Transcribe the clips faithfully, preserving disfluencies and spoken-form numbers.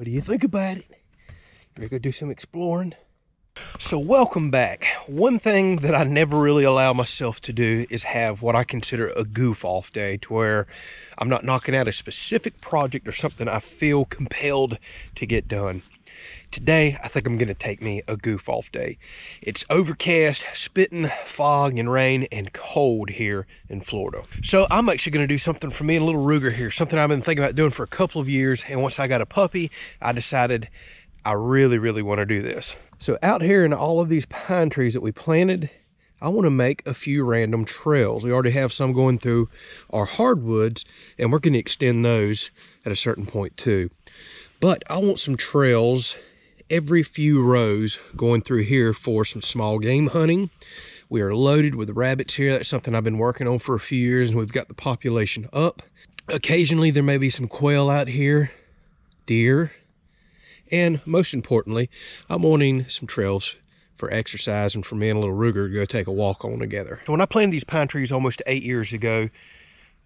What do you think about it? We're gonna do some exploring. So welcome back. One thing that I never really allow myself to do is have what I consider a goof off day, to where I'm not knocking out a specific project or something I feel compelled to get done. Today, I think I'm gonna take me a goof off day. It's overcast, spitting fog and rain, and cold here in Florida. So I'm actually gonna do something for me and little Ruger here, something I've been thinking about doing for a couple of years. And once I got a puppy, I decided I really, really wanna do this. So out here in all of these pine trees that we planted, I wanna make a few random trails. We already have some going through our hardwoods, and we're gonna extend those at a certain point too. But I want some trails every few rows going through here for some small game hunting. We are loaded with rabbits here. That's something I've been working on for a few years, and we've got the population up. Occasionally there may be some quail out here, deer, and most importantly, I'm wanting some trails for exercise and for me and little Ruger to go take a walk on together. So when I planted these pine trees almost eight years ago,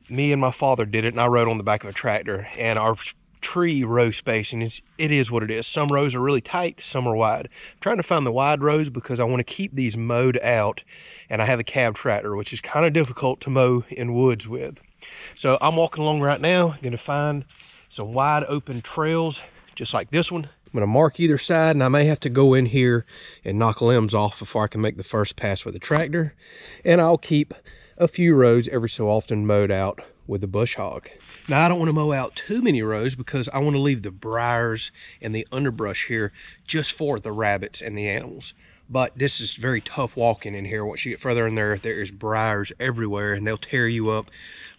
me and my father did it, and I rode on the back of a tractor, and our tree row spacing is it is what it is. Some rows are really tight, some are wide. I'm trying to find the wide rows because I want to keep these mowed out, and I have a cab tractor, which is kind of difficult to mow in woods with. So I'm walking along right now, gonna find some wide open trails just like this one. I'm gonna mark either side, and I may have to go in here and knock limbs off before I can make the first pass with the tractor, and I'll keep a few rows every so often mowed out with a bush hog. Now I don't want to mow out too many rows because I want to leave the briars and the underbrush here just for the rabbits and the animals. But this is very tough walking in here. Once you get further in there, there is briars everywhere, and they'll tear you up.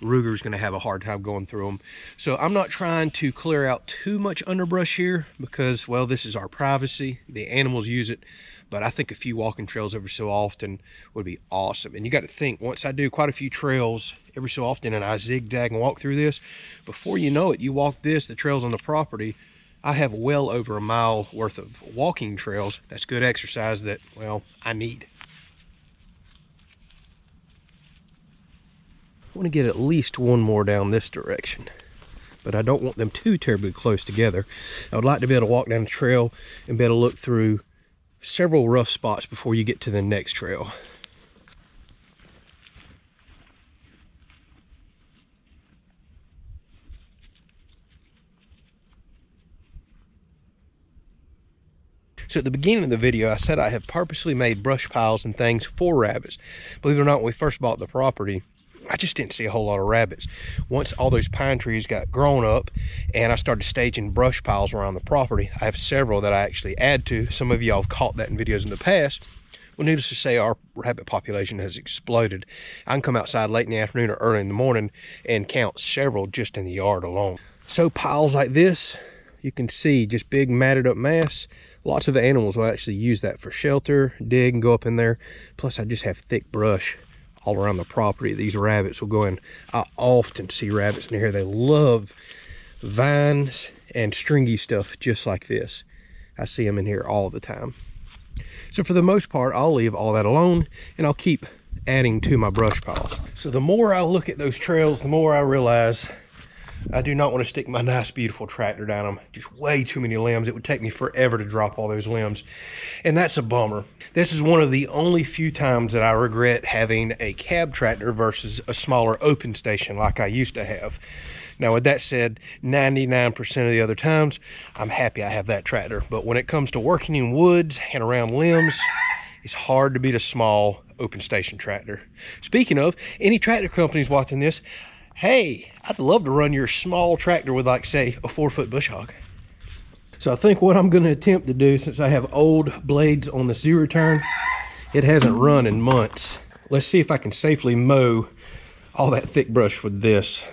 Ruger's going to have a hard time going through them. So I'm not trying to clear out too much underbrush here because, well, this is our privacy. The animals use it. But I think a few walking trails every so often would be awesome. And you got to think, once I do quite a few trails every so often and I zigzag and walk through this, before you know it, you walk this, the trails on the property, I have well over a mile worth of walking trails. That's good exercise that, well, I need. I want to get at least one more down this direction, but I don't want them too terribly close together. I would like to be able to walk down the trail and be able to look through several rough spots before you get to the next trail. So at the beginning of the video, I said I have purposely made brush piles and things for rabbits. Believe it or not, when we first bought the property, I just didn't see a whole lot of rabbits. Once all those pine trees got grown up and I started staging brush piles around the property, I have several that I actually add to. Some of y'all have caught that in videos in the past. Well, needless to say, our rabbit population has exploded. I can come outside late in the afternoon or early in the morning and count several just in the yard alone. So piles like this, you can see just big matted up mass. Lots of the animals will actually use that for shelter, dig and go up in there. Plus I just have thick brush all around the property. These rabbits will go in. I often see rabbits in here. They love vines and stringy stuff just like this. I see them in here all the time. So for the most part, I'll leave all that alone, and I'll keep adding to my brush piles. So the more I look at those trails, the more I realize I do not want to stick my nice, beautiful tractor down them. Just way too many limbs. It would take me forever to drop all those limbs. And that's a bummer. This is one of the only few times that I regret having a cab tractor versus a smaller open station like I used to have. Now, with that said, ninety-nine percent of the other times, I'm happy I have that tractor. But when it comes to working in woods and around limbs, it's hard to beat a small open station tractor. Speaking of, any tractor companies watching this, hey, I'd love to run your small tractor with, like, say, a four foot bush hog. So I think what I'm going to attempt to do, since I have old blades on the zero turn, it hasn't run in months. Let's see if I can safely mow all that thick brush with this.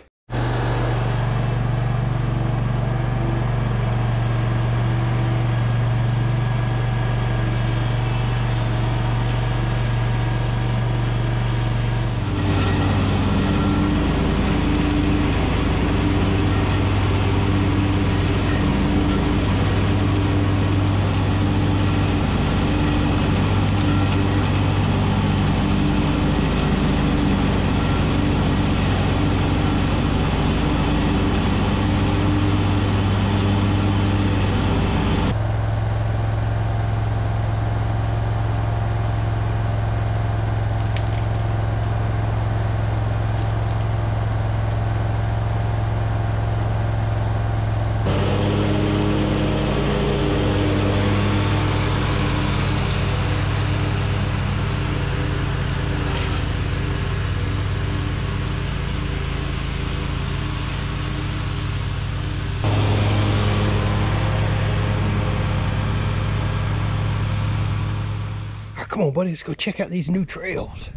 Come on, buddy, let's go check out these new trails.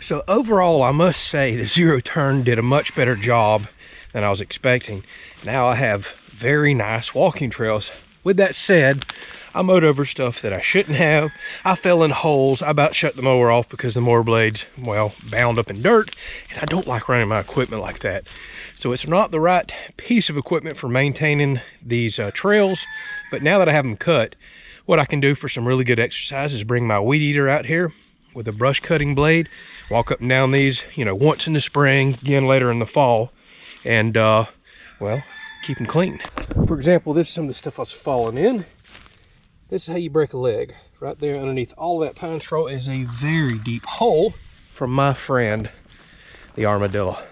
So overall, I must say the zero turn did a much better job than I was expecting. Now I have very nice walking trails. With that said, I mowed over stuff that I shouldn't have. I fell in holes. I about shut the mower off because the mower blades, well, bound up in dirt, and I don't like running my equipment like that. So it's not the right piece of equipment for maintaining these uh, trails, but now that I have them cut, what I can do for some really good exercise is bring my weed eater out here with a brush cutting blade, walk up and down these, you know, once in the spring, again later in the fall, and, uh, well, keep them clean. For example, this is some of the stuff I was falling in. This is how you break a leg. Right there underneath all that pine straw is a very deep hole from my friend, the armadillo.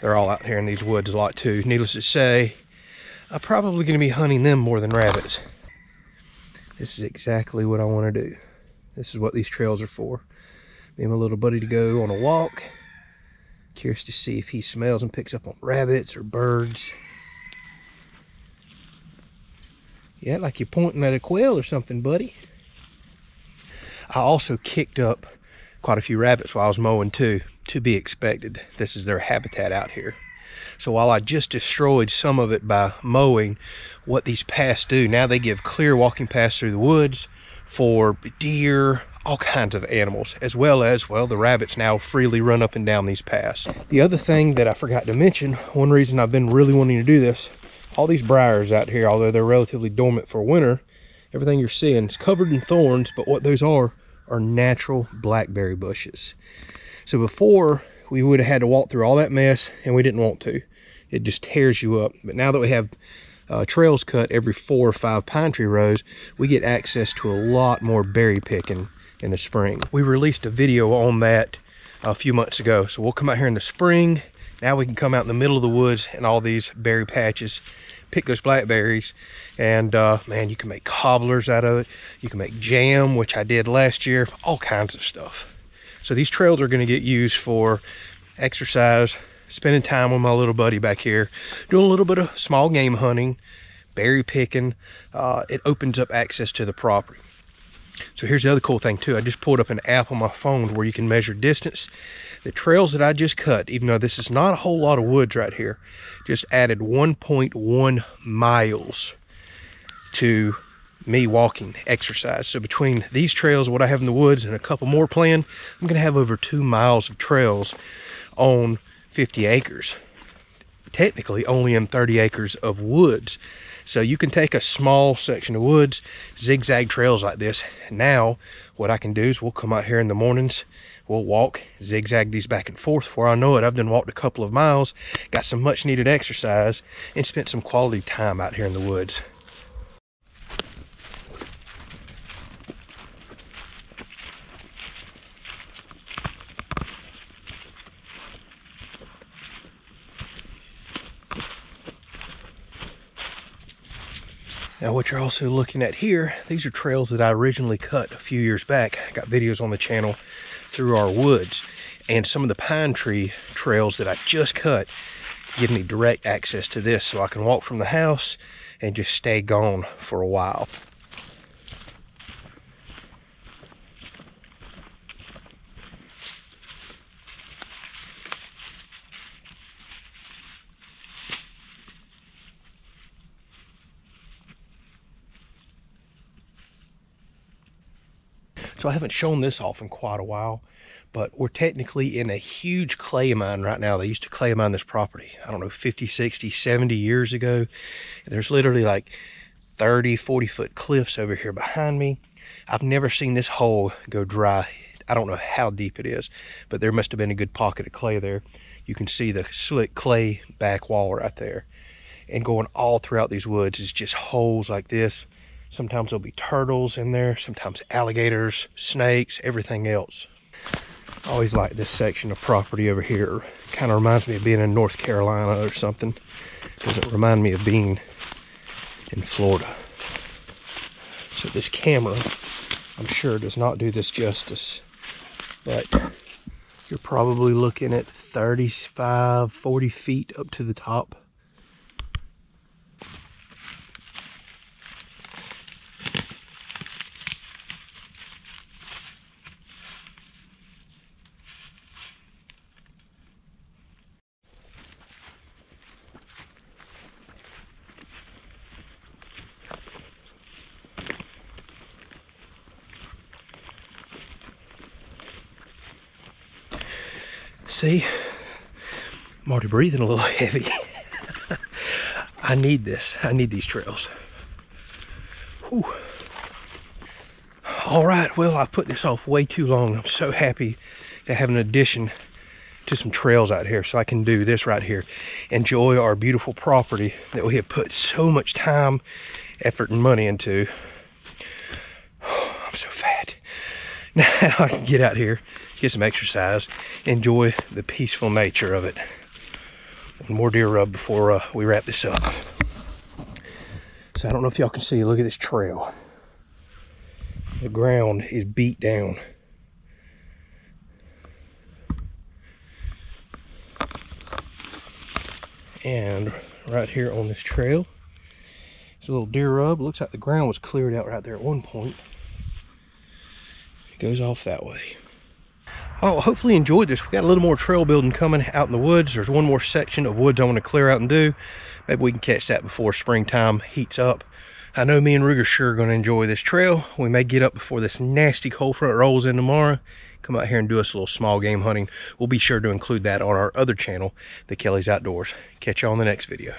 They're all out here in these woods a lot too. Needless to say, I'm probably gonna be hunting them more than rabbits. This is exactly what I wanna do. This is what these trails are for. Me and my little buddy to go on a walk. Curious to see if he smells and picks up on rabbits or birds. Yeah, like you're pointing at a quail or something, buddy. I also kicked up quite a few rabbits while I was mowing too, to be expected. This is their habitat out here. So while I just destroyed some of it by mowing, what these paths do, now they give clear walking paths through the woods for deer, all kinds of animals, as well as, well, the rabbits now freely run up and down these paths. The other thing that I forgot to mention, one reason I've been really wanting to do this, all these briars out here, although they're relatively dormant for winter, everything you're seeing is covered in thorns, but what those are are natural blackberry bushes. So before, we would have had to walk through all that mess, and we didn't want to. It just tears you up. But now that we have uh, trails cut every four or five pine tree rows, we get access to a lot more berry picking in the spring. We released a video on that a few months ago, so we'll come out here in the spring. Now we can come out in the middle of the woods and all these berry patches, pick those blackberries, and uh, man, you can make cobblers out of it. You can make jam, which I did last year, all kinds of stuff. So these trails are gonna get used for exercise, spending time with my little buddy back here, doing a little bit of small game hunting, berry picking. Uh, it opens up access to the property. So here's the other cool thing too. I just pulled up an app on my phone where you can measure distance. The trails that I just cut, even though this is not a whole lot of woods right here, just added one point one miles to me walking exercise. So between these trails, what I have in the woods, and a couple more planned, I'm gonna have over two miles of trails on fifty acres. Technically only in thirty acres of woods. So you can take a small section of woods, zigzag trails like this. Now, what I can do is we'll come out here in the mornings, we'll walk, zigzag these back and forth. Before I know it, I've done walked a couple of miles, got some much needed exercise, and spent some quality time out here in the woods. Now what you're also looking at here, these are trails that I originally cut a few years back. I got videos on the channel through our woods, and some of the pine tree trails that I just cut give me direct access to this, so I can walk from the house and just stay gone for a while. So I haven't shown this off in quite a while, but we're technically in a huge clay mine right now. They used to clay mine this property, I don't know, fifty, sixty, seventy years ago. There's literally like thirty, forty foot cliffs over here behind me. I've never seen this hole go dry. I don't know how deep it is, but there must have been a good pocket of clay there. You can see the slick clay back wall right there. And going all throughout these woods is just holes like this. Sometimes there'll be turtles in there, sometimes alligators, snakes, everything else. I always like this section of property over here. Kind of reminds me of being in North Carolina or something. Doesn't remind me of being in Florida. So this camera, I'm sure, does not do this justice, but you're probably looking at thirty-five, forty feet up to the top. see, I'm already breathing a little heavy. I need this. I need these trails. Whew. All right, well, I put this off way too long. I'm so happy to have an addition to some trails out here so I can do this right here. Enjoy our beautiful property that we have put so much time, effort, and money into. I'm so fat. Now I can get out here, get some exercise, enjoy the peaceful nature of it. One more deer rub before uh, we wrap this up. So I don't know if y'all can see, look at this trail. The ground is beat down. And right here on this trail, it's a little deer rub. Looks like the ground was cleared out right there at one point. It goes off that way. Oh, hopefully you enjoyed this. We got a little more trail building coming out in the woods. There's one more section of woods I want to clear out and do. Maybe we can catch that before springtime heats up. I know me and Ruger sure are going to enjoy this trail. We may get up before this nasty cold front rolls in tomorrow. Come out here and do us a little small game hunting. We'll be sure to include that on our other channel, the Kelly's Outdoors. Catch you on the next video.